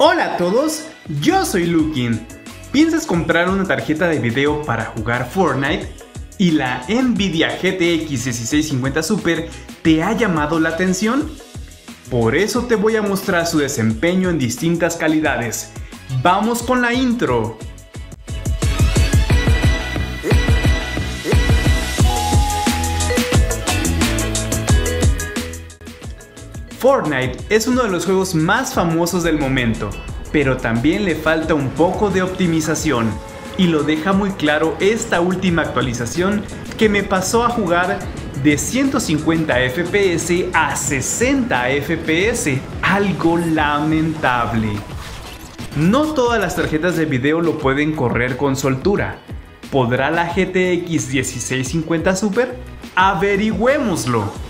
Hola a todos, yo soy Lukin. ¿Piensas comprar una tarjeta de video para jugar Fortnite? ¿Y la NVIDIA GTX 1650 Super te ha llamado la atención? Por eso te voy a mostrar su desempeño en distintas calidades. ¡Vamos con la intro! Fortnite es uno de los juegos más famosos del momento, pero también le falta un poco de optimización, y lo deja muy claro esta última actualización que me pasó a jugar de 150 FPS a 60 FPS, algo lamentable. No todas las tarjetas de video lo pueden correr con soltura. ¿Podrá la GTX 1650 Super? ¡Averigüémoslo!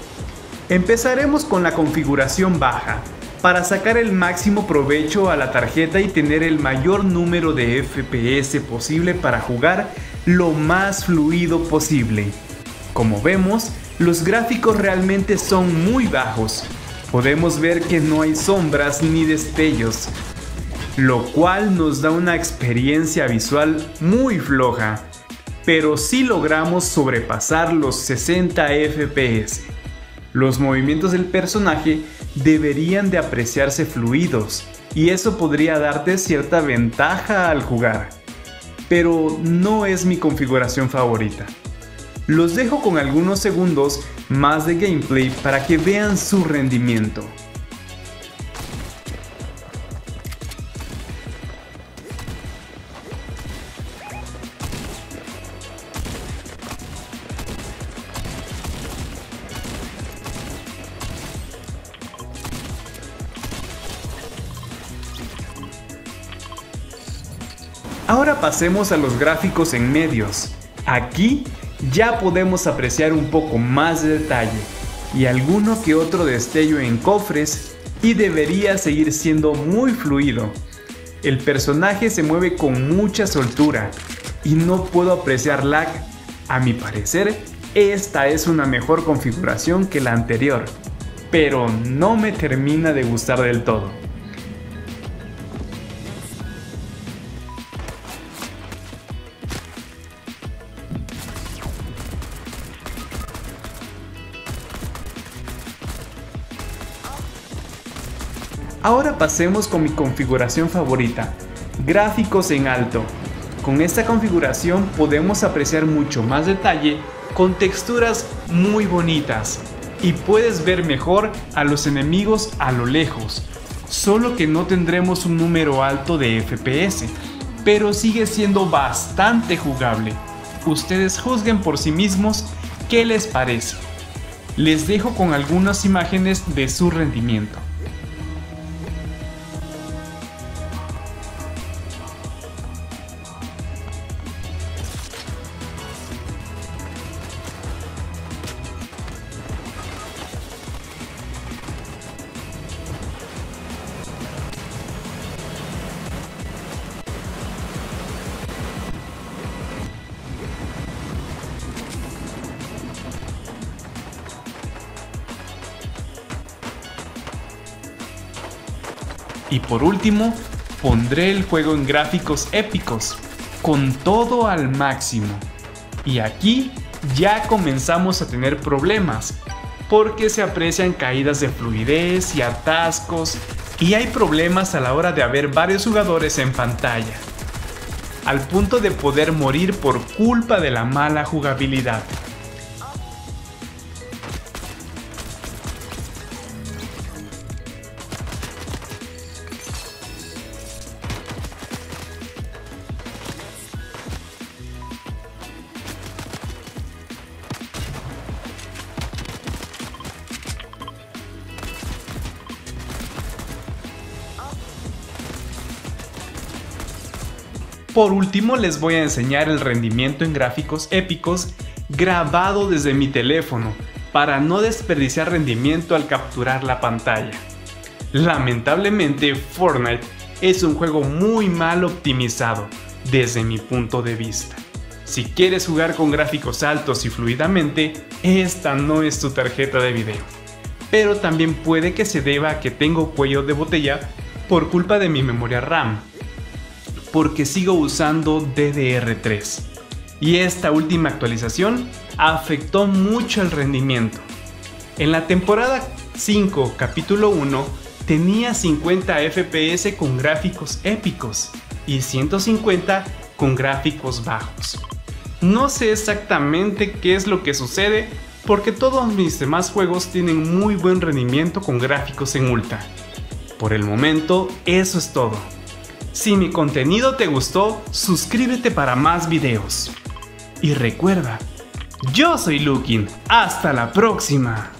Empezaremos con la configuración baja, para sacar el máximo provecho a la tarjeta y tener el mayor número de FPS posible para jugar lo más fluido posible. Como vemos, los gráficos realmente son muy bajos. Podemos ver que no hay sombras ni destellos, lo cual nos da una experiencia visual muy floja, pero sí logramos sobrepasar los 60 FPS. Los movimientos del personaje deberían de apreciarse fluidos, y eso podría darte cierta ventaja al jugar, pero no es mi configuración favorita. Los dejo con algunos segundos más de gameplay para que vean su rendimiento. Ahora pasemos a los gráficos en medios. Aquí ya podemos apreciar un poco más de detalle y alguno que otro destello en cofres, y debería seguir siendo muy fluido. El personaje se mueve con mucha soltura y no puedo apreciar lag. A mi parecer, esta es una mejor configuración que la anterior, pero no me termina de gustar del todo. Ahora pasemos con mi configuración favorita, gráficos en alto. Con esta configuración podemos apreciar mucho más detalle, con texturas muy bonitas, y puedes ver mejor a los enemigos a lo lejos, solo que no tendremos un número alto de FPS, pero sigue siendo bastante jugable. Ustedes juzguen por sí mismos qué les parece. Les dejo con algunas imágenes de su rendimiento. Y por último, pondré el juego en gráficos épicos, con todo al máximo. Y aquí ya comenzamos a tener problemas, porque se aprecian caídas de fluidez y atascos, y hay problemas a la hora de haber varios jugadores en pantalla, al punto de poder morir por culpa de la mala jugabilidad. Por último, les voy a enseñar el rendimiento en gráficos épicos grabado desde mi teléfono, para no desperdiciar rendimiento al capturar la pantalla. Lamentablemente, Fortnite es un juego muy mal optimizado desde mi punto de vista. Si quieres jugar con gráficos altos y fluidamente, esta no es tu tarjeta de video. Pero también puede que se deba a que tengo cuello de botella por culpa de mi memoria RAM, porque sigo usando DDR3 y esta última actualización afectó mucho el rendimiento. En la temporada 5, capítulo 1, tenía 50 FPS con gráficos épicos y 150 con gráficos bajos. No sé exactamente qué es lo que sucede, porque todos mis demás juegos tienen muy buen rendimiento con gráficos en ultra. Por el momento, eso es todo. Si mi contenido te gustó, suscríbete para más videos. Y recuerda, yo soy Lukin. ¡Hasta la próxima!